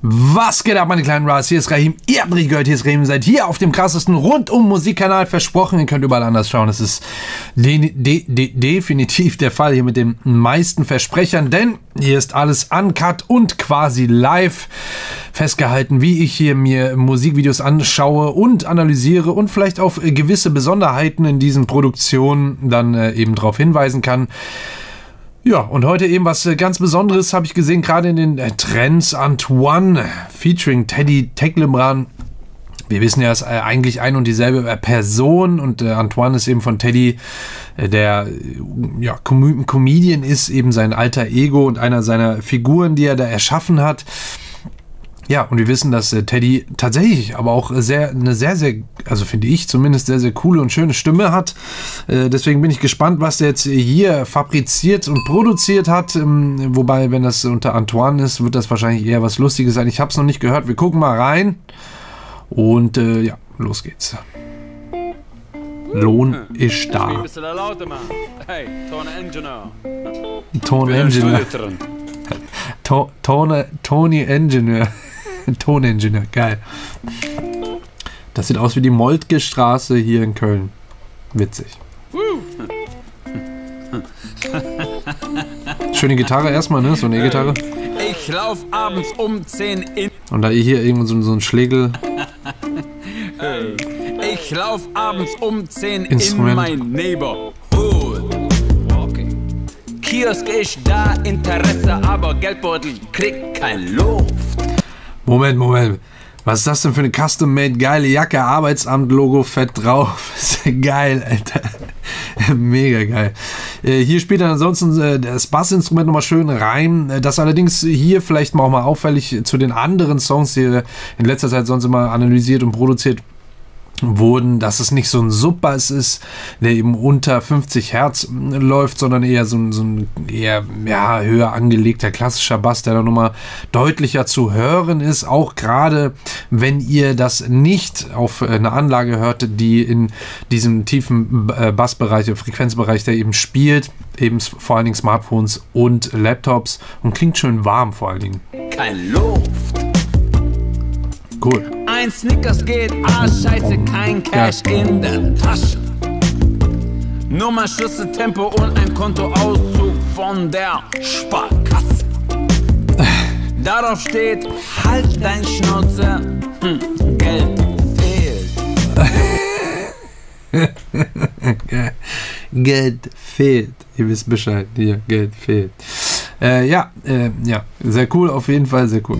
Was geht ab, meine kleinen Ras? Hier ist Rahim, ihr habt richtig gehört, hier ist Rahim, seid hier auf dem krassesten Rundum-Musikkanal, versprochen, ihr könnt überall anders schauen, das ist definitiv der Fall hier mit den meisten Versprechern, denn hier ist alles uncut und quasi live festgehalten, wie ich hier mir Musikvideos anschaue und analysiere und vielleicht auf gewisse Besonderheiten in diesen Produktionen dann eben darauf hinweisen kann. Ja, und heute eben was ganz Besonderes habe ich gesehen, gerade in den Trends. Antoine featuring Teddy Teclebrhan. Wir wissen ja, es ist eigentlich ein und dieselbe Person, und Antoine ist eben von Teddy, der ja, Comedian ist, eben sein alter Ego und einer seiner Figuren, die er da erschaffen hat. Ja, und wir wissen, dass Teddy tatsächlich aber auch eine sehr, also finde ich zumindest, sehr coole und schöne Stimme hat. Deswegen bin ich gespannt, was der jetzt hier fabriziert und produziert hat. Wobei, wenn das unter Antoine ist, wird das wahrscheinlich eher was Lustiges sein. Ich habe es noch nicht gehört. Wir gucken mal rein. Und ja, los geht's. Lohn Isch Da. Toningenieur. Toningenieur. Toningenieur, geil. Das sieht aus wie die Moltke-Straße hier in Köln. Witzig. Schöne Gitarre erstmal, ne? So eine E-Gitarre. Ich lauf abends um 10 in. Und da hier irgendwo so ein Schlägel. Ich lauf abends um 10 Instrument. In mein Neighbor. Kiosk ist da, Interesse, aber Geldbeutel kriegt kein Luft. Moment. Was ist das denn für eine Custom-Made geile Jacke? Arbeitsamt-Logo fett drauf. Ist geil, Alter. Mega geil. Hier spielt dann ansonsten das Bassinstrument nochmal schön rein. Das allerdings hier vielleicht mal auch mal auffällig zu den anderen Songs, die in letzter Zeit sonst immer analysiert und produziert wurden, dass es nicht so ein Sub-Bass ist, der eben unter 50 Hertz läuft, sondern eher so ein eher, ja, höher angelegter klassischer Bass, der dann nochmal deutlicher zu hören ist, auch gerade wenn ihr das nicht auf eine Anlage hört, die in diesem tiefen Bassbereich, Frequenzbereich, der eben spielt, eben vor allen Dingen Smartphones und Laptops, und klingt schön warm vor allen Dingen. Kein Luft! Cool. Ein Snickers geht, ah scheiße, kein Cash in der Tasche. Nummer, Schlüssel, Tempo und ein Kontoauszug von der Sparkasse. Darauf steht, halt dein Schnauze, Geld fehlt. Geld fehlt. Ihr wisst Bescheid, hier, Geld fehlt. Ja, sehr cool, auf jeden Fall, sehr cool.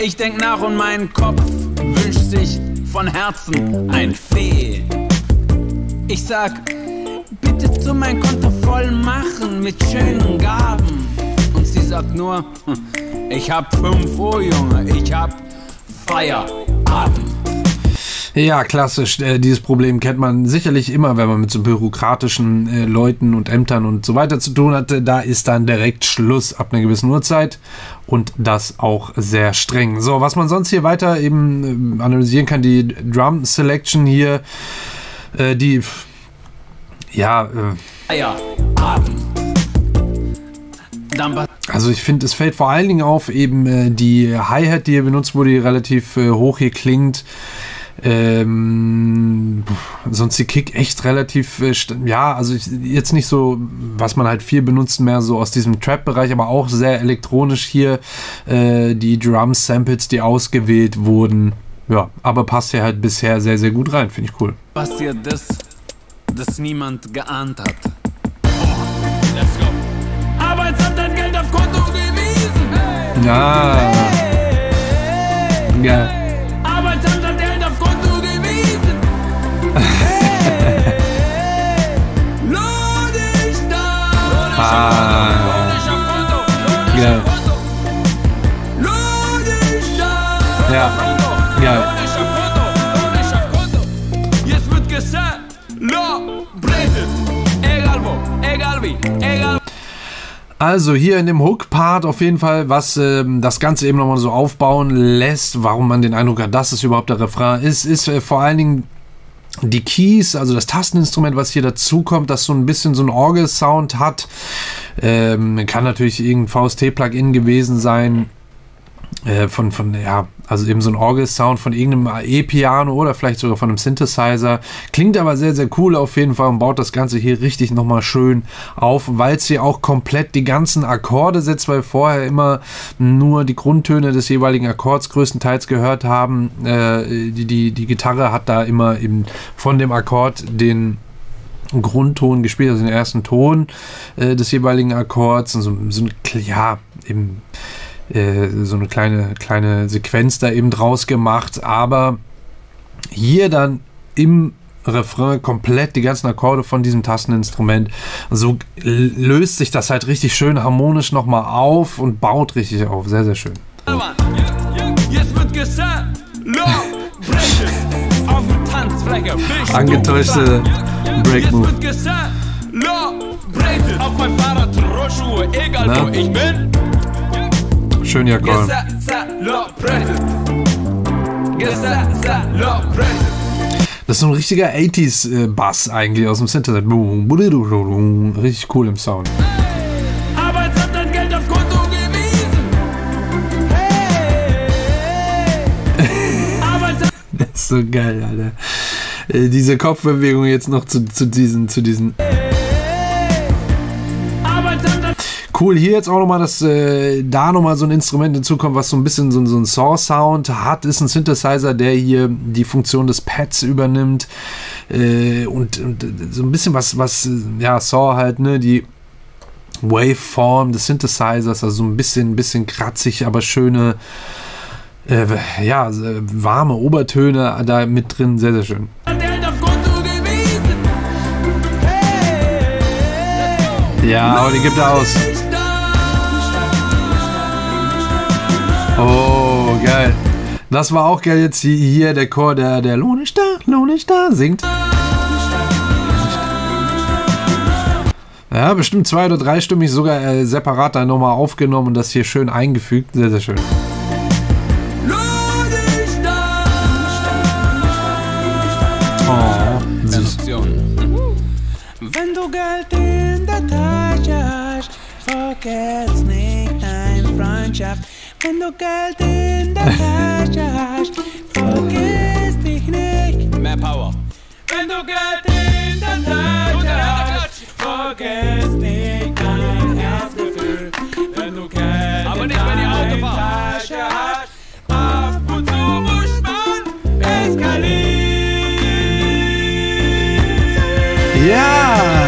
Ich denk nach und mein Kopf wünscht sich von Herzen ein Fehl. Ich sag, bitte zu mein Konto voll machen mit schönen Gaben. Und sie sagt nur, ich hab 5 Uhr, Junge, ich hab Feierabend. Ja, klassisch. Dieses Problem kennt man sicherlich immer, wenn man mit so bürokratischen Leuten und Ämtern und so weiter zu tun hatte. Da ist dann direkt Schluss ab einer gewissen Uhrzeit, und das auch sehr streng. So, was man sonst hier weiter eben analysieren kann, die Drum Selection hier, die, ja, also ich finde, es fällt vor allen Dingen auf, eben die Hi-Hat, die hier benutzt wurde, die relativ hoch hier klingt. Sonst die Kick echt relativ, ja, also jetzt nicht so, was man halt viel benutzt, mehr so aus diesem Trap-Bereich, aber auch sehr elektronisch hier, die Drum-Samples, die ausgewählt wurden, ja, aber passt hier halt bisher sehr gut rein, finde ich cool. Passiert das niemand geahnt hat. Oh, let's go. Arbeitsamt hat Geld auf Konto gewiesen, hey. Ja. Hey. Ja. Geil. Ja, geil. Jetzt wird gesagt, egal wo, egal wie, egal. Also hier in dem Hook-Part auf jeden Fall, was das Ganze eben nochmal so aufbauen lässt, warum man den Eindruck hat, dass es überhaupt der Refrain ist, ist vor allen Dingen die Keys, also das Tasteninstrument, was hier dazu kommt, das so ein bisschen so einen Orgel-Sound hat. Kann natürlich irgendein VST-Plugin gewesen sein. Also eben so ein Orgel-Sound von irgendeinem E-Piano oder vielleicht sogar von einem Synthesizer. Klingt aber sehr, sehr cool auf jeden Fall und baut das Ganze hier richtig nochmal schön auf, weil es hier auch komplett die ganzen Akkorde setzt, weil vorher immer nur die Grundtöne des jeweiligen Akkords größtenteils gehört haben. Die Gitarre hat da immer eben von dem Akkord den Grundton gespielt, also den ersten Ton des jeweiligen Akkords. Und so eine kleine Sequenz da eben draus gemacht, aber hier dann im Refrain komplett die ganzen Akkorde von diesem Tasteninstrument. So löst sich das halt richtig schön harmonisch nochmal auf und baut richtig auf. Sehr, sehr schön. Jetzt wird gesagt, brechen auf die Tanzfläche. Angetäuschte Breakmove. Jetzt wird gesagt, brechen auf mein Fahrrad, Rollschuhe, egal wo ich bin. Schön, ja, Karl. Das ist so ein richtiger 80s-Bass eigentlich aus dem Synthesizer. Richtig cool im Sound. Arbeitsamt hat Geld auf Konto gewiesen. Hey. Das ist so geil, Alter. Diese Kopfbewegung jetzt noch zu diesen... Cool, hier jetzt auch nochmal, dass da nochmal so ein Instrument hinzukommt, was so ein bisschen so einen Saw-Sound hat. Ist ein Synthesizer, der hier die Funktion des Pads übernimmt. Und so ein bisschen was Saw halt, ne, die Waveform des Synthesizers, also so ein bisschen kratzig, aber schöne, warme Obertöne da mit drin. Sehr, sehr schön. Ja, aber die gibt er aus. Oh, geil. Das war auch geil jetzt hier der Chor, der Lohn Isch Da singt. Ja, bestimmt zwei- oder dreistimmig sogar separat dann nochmal aufgenommen und das hier schön eingefügt. Sehr, sehr schön. Oh, süß. Wenn du Geld in der Tasche hast, vergiss nicht deine Freundschaft. Wenn du Geld in der Tasche hast, vergiss dich nicht. Mehr Power. Wenn du Geld in der Tasche hast, vergiss nicht dein Herzgefühl. Wenn du Geld aber nicht, wenn die Auto Tasche hast, auf und zu muss man eskalieren. Ja!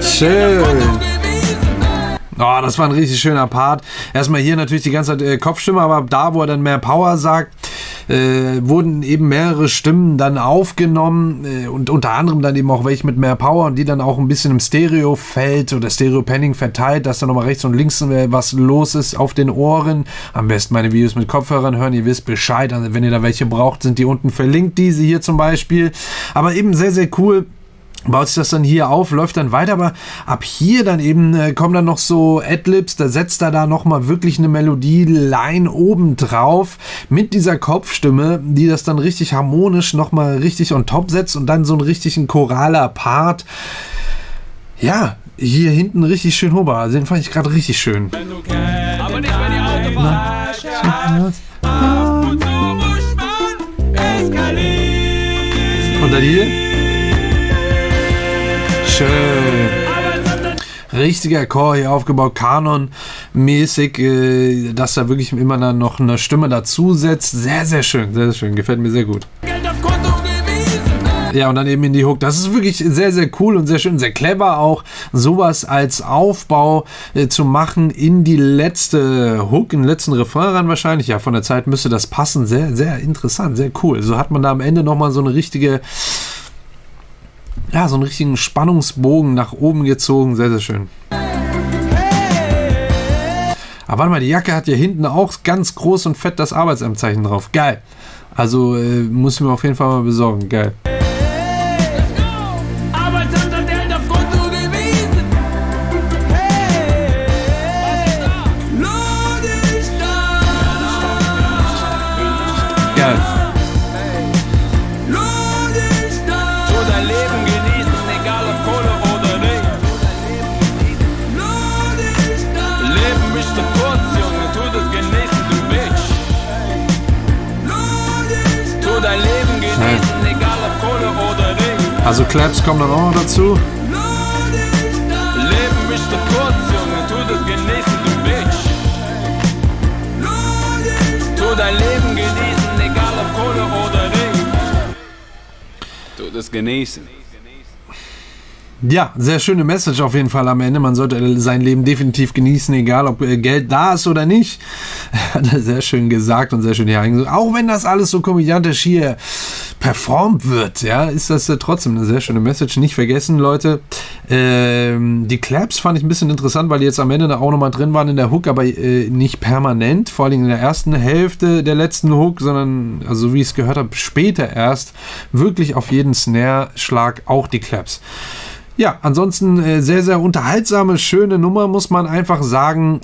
Schön! Oh, das war ein richtig schöner Part. Erstmal hier natürlich die ganze Zeit Kopfstimme, aber da, wo er dann mehr Power sagt, wurden eben mehrere Stimmen dann aufgenommen und unter anderem dann eben auch welche mit mehr Power und die dann auch ein bisschen im Stereofeld oder Stereo-Panning verteilt, dass da nochmal rechts und links was los ist auf den Ohren. Am besten meine Videos mit Kopfhörern hören, ihr wisst Bescheid. Also wenn ihr da welche braucht, sind die unten verlinkt, diese hier zum Beispiel. Aber eben sehr, sehr cool. Baut sich das dann hier auf, läuft dann weiter, aber ab hier dann eben kommen dann noch so Adlibs, da setzt er da nochmal wirklich eine Melodie-Line oben drauf mit dieser Kopfstimme, die das dann richtig harmonisch nochmal richtig on top setzt und dann so einen richtigen choraler Part. Ja, hier hinten richtig schön hoch, also den fand ich gerade richtig schön. Aber nicht, wenn die Auto fahren. Und dann hier. Schön. Richtiger Chor hier aufgebaut, kanonmäßig, dass da wirklich immer dann noch eine Stimme dazu setzt. Sehr, sehr schön, sehr, sehr schön. Gefällt mir sehr gut. Ja, und dann eben in die Hook. Das ist wirklich sehr, sehr cool und sehr schön, sehr clever auch, sowas als Aufbau zu machen in die letzte Hook, in den letzten Refrain ran wahrscheinlich. Ja, von der Zeit müsste das passen. Sehr, sehr interessant, sehr cool. So hat man da am Ende nochmal so eine richtige... Ja, so einen richtigen Spannungsbogen nach oben gezogen. Sehr, sehr schön. Aber warte mal, die Jacke hat hier hinten auch ganz groß und fett das Arbeitsamtzeichen drauf. Geil. Also muss ich mir auf jeden Fall mal besorgen. Geil. Geil. Leben ist zu kurz, Junge, tu das genießen. Also Claps kommen dann auch noch dazu. Leben mich doch kurz, Junge, tu das genießen, du Bitch. Tu dein Leben genießen, egal ob Kohle oder Ring. Tu das genießen. Ja, sehr schöne Message auf jeden Fall am Ende. Man sollte sein Leben definitiv genießen, egal ob Geld da ist oder nicht. Hat er sehr schön gesagt und sehr schön hereingesucht. Auch wenn das alles so komödiantisch hier performt wird, ja, ist das trotzdem eine sehr schöne Message. Nicht vergessen, Leute. Die Claps fand ich ein bisschen interessant, weil die jetzt am Ende da auch nochmal drin waren in der Hook, aber nicht permanent, vor allem in der ersten Hälfte der letzten Hook, sondern, also wie ich es gehört habe, später erst wirklich auf jeden Snare-Schlag auch die Claps. Ja, ansonsten sehr, sehr unterhaltsame, schöne Nummer, muss man einfach sagen.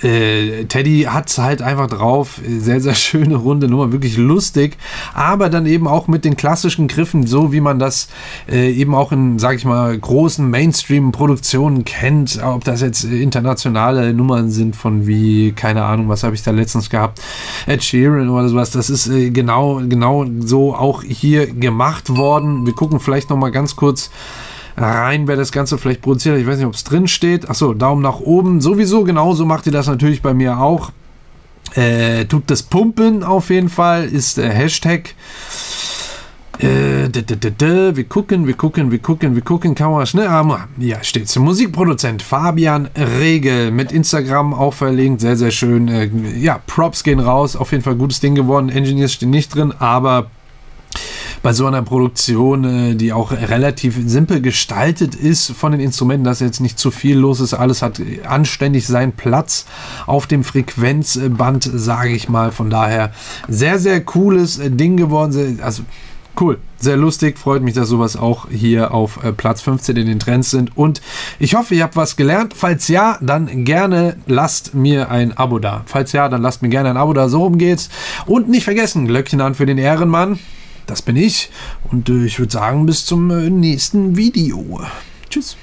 Teddy hat es halt einfach drauf, sehr, sehr schöne, runde Nummer, wirklich lustig, aber dann eben auch mit den klassischen Griffen, so wie man das eben auch in, sag ich mal, großen Mainstream-Produktionen kennt, ob das jetzt internationale Nummern sind von wie, keine Ahnung, was habe ich da letztens gehabt, Ed Sheeran oder sowas, das ist genau so auch hier gemacht worden. Wir gucken vielleicht nochmal ganz kurz rein, wer das Ganze vielleicht produziert hat. Ich weiß nicht, ob es drin steht. Achso, Daumen nach oben. Sowieso, genauso macht ihr das natürlich bei mir auch. Tut das Pumpen auf jeden Fall, ist der Hashtag. Wir gucken. Kamera schnell. Ah, ja, steht's. Musikproduzent Fabian Regel. Mit Instagram auch verlinkt. Sehr, sehr schön. Ja, Props gehen raus. Auf jeden Fall gutes Ding geworden. Engineers stehen nicht drin, aber bei so einer Produktion, die auch relativ simpel gestaltet ist von den Instrumenten, dass jetzt nicht zu viel los ist, alles hat anständig seinen Platz auf dem Frequenzband, sage ich mal. Von daher sehr, sehr cooles Ding geworden. Also cool, sehr lustig, freut mich, dass sowas auch hier auf Platz 15 in den Trends sind und ich hoffe, ihr habt was gelernt. Falls ja, dann gerne lasst mir ein Abo da. Falls ja, dann lasst mir gerne ein Abo da, so rum geht's. Und nicht vergessen, Glöckchen an für den Ehrenmann. Das bin ich und ich würde sagen, bis zum nächsten Video. Tschüss.